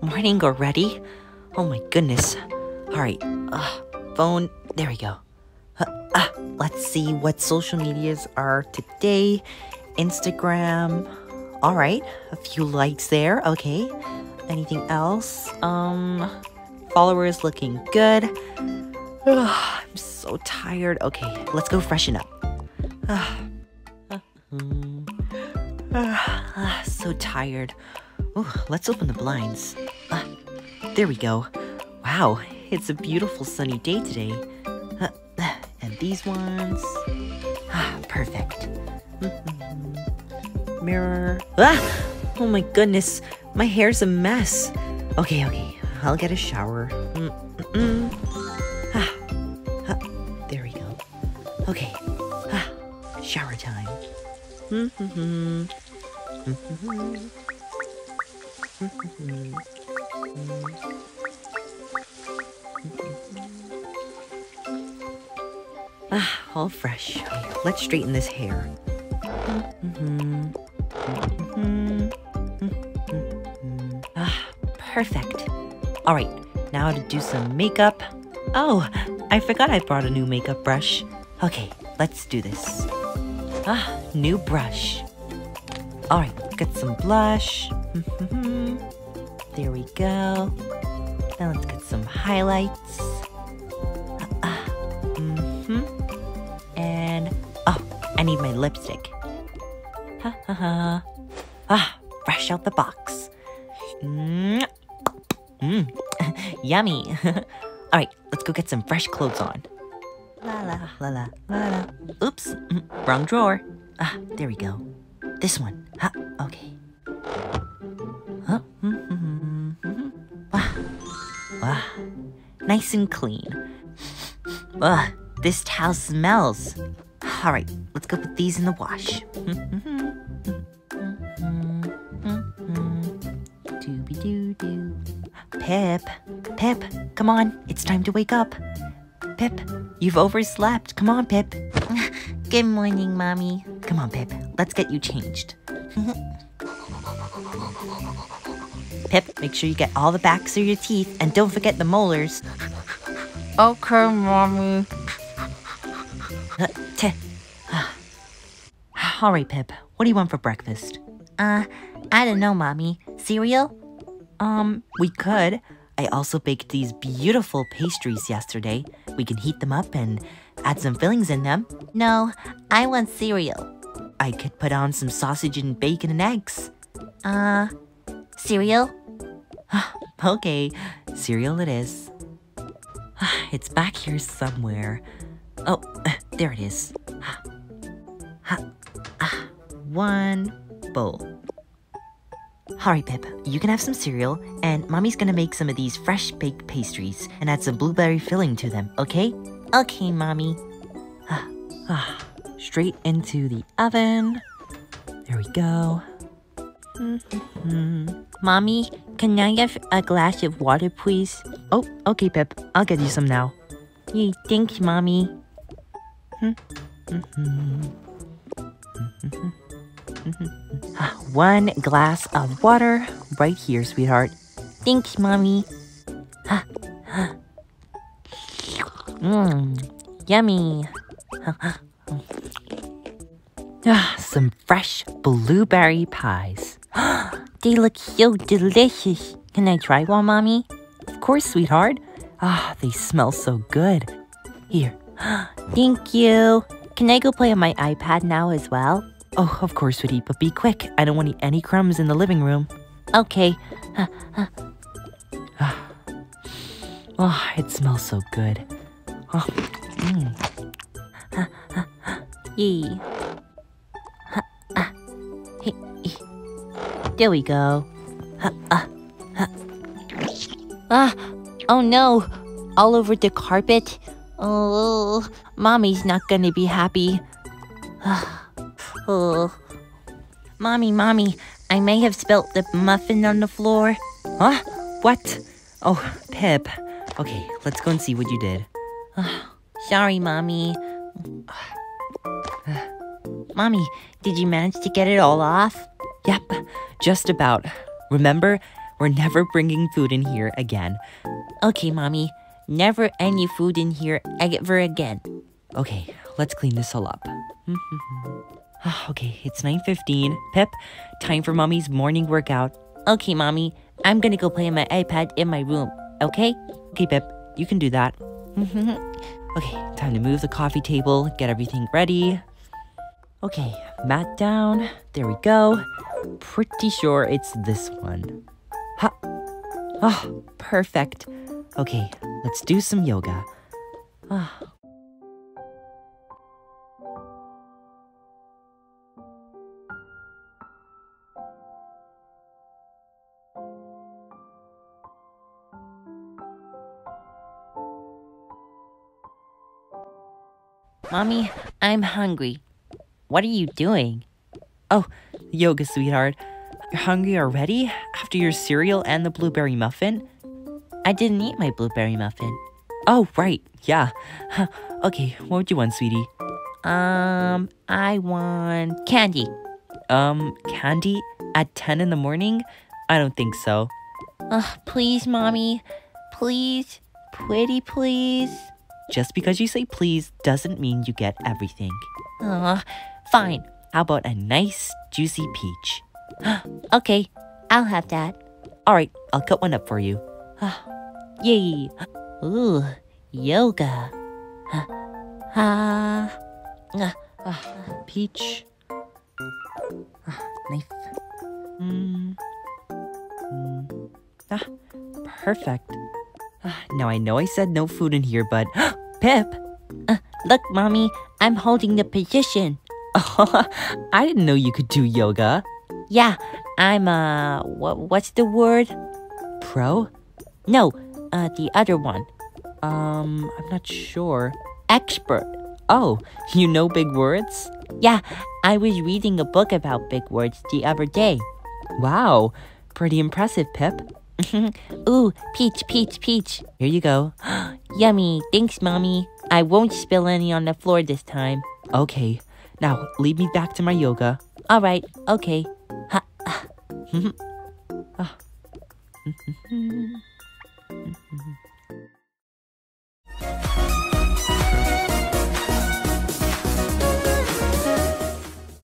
Morning already? Oh my goodness. Alright, phone, there we go. Let's see what social medias are today. Instagram, alright, a few likes there, okay. Anything else? Followers looking good. I'm so tired. Okay, let's go freshen up. So tired. Ooh, let's open the blinds. There we go. Wow, it's a beautiful sunny day today. And these ones. Perfect. Mirror. Oh my goodness, my hair's a mess. Okay, I'll get a shower. There we go. Okay, shower time. All fresh. Let's straighten this hair. Perfect. Alright, now to do some makeup. Oh, I forgot I brought a new makeup brush. Okay, let's do this. New brush. Alright, get some blush. There we go. Now let's get some highlights. And, oh, I need my lipstick. Fresh out the box. Yummy. Alright, let's go get some fresh clothes on. La la la la la la. Oops, wrong drawer. There we go. This one. Okay. Nice and clean. This towel smells. Alright, let's go put these in the wash. Pip, come on, it's time to wake up. Pip, you've overslept. Come on, Pip. Good morning, Mommy. Come on, Pip, let's get you changed. Pip, make sure you get all the backs of your teeth and don't forget the molars. Okay, Mommy. All right, Pip, what do you want for breakfast? I don't know, Mommy. Cereal? We could. I also baked these beautiful pastries yesterday. We can heat them up and add some fillings in them. No, I want cereal. I could put on some sausage and bacon and eggs. Cereal? Okay, cereal it is. It's back here somewhere. Oh, there it is. One bowl. Alright, Pip, you can have some cereal, and Mommy's gonna make some of these fresh baked pastries and add some blueberry filling to them, okay? Okay, Mommy. Straight into the oven. There we go. Mommy, can I have a glass of water, please? Oh, okay, Pip. I'll get you some now. Yay, thanks, Mommy. One glass of water right here, sweetheart. Thanks, Mommy. Yummy. Some fresh blueberry pies. They look so delicious. Can I try one, Mommy? Of course, sweetheart. They smell so good. Here. Thank you. Can I go play on my iPad now as well? Oh, of course, sweetie, but be quick. I don't want any crumbs in the living room. Okay. It smells so good. Yee. There we go. Oh no, all over the carpet. Oh, Mommy's not gonna be happy. Oh, Mommy, I may have spilt the muffin on the floor. Huh? What? Oh, Pip. Okay, let's go and see what you did. Sorry, Mommy. Mommy, did you manage to get it all off? Yep, Just about. Remember, we're never bringing food in here again. Okay, Mommy. Never any food in here ever again. Okay, let's clean this all up. Okay, it's 9:15. Pip, time for Mommy's morning workout. Okay, Mommy. I'm gonna go play on my iPad in my room, okay? Okay, Pip. You can do that. Okay, time to move the coffee table, get everything ready. Okay, mat down. There we go. Pretty sure it's this one. Ha! Oh, perfect. Okay, let's do some yoga. Mommy, I'm hungry. What are you doing? Oh, yoga, sweetheart. You're hungry already? After your cereal and the blueberry muffin? I didn't eat my blueberry muffin. Oh, right. Yeah. Okay, what would you want, sweetie? I want candy. Candy? At 10 in the morning? I don't think so. Please, Mommy. Please. Pretty please. Just because you say please doesn't mean you get everything. Fine. How about a nice, juicy peach? Okay, I'll have that. Alright, I'll cut one up for you. Yay! Ooh, yoga. Peach. Knife. Perfect. Now I know I said no food in here, but... Pip! Look, Mommy, I'm holding the position. I didn't know you could do yoga. Yeah, I'm what's the word? Pro? No, the other one. I'm not sure. Expert. Oh, you know big words? Yeah, I was reading a book about big words the other day. Wow, pretty impressive, Pip. Ooh, peach, peach, peach. Here you go. Yummy. Thanks, Mommy. I won't spill any on the floor this time. Okay. Now, lead me back to my yoga. Alright, okay.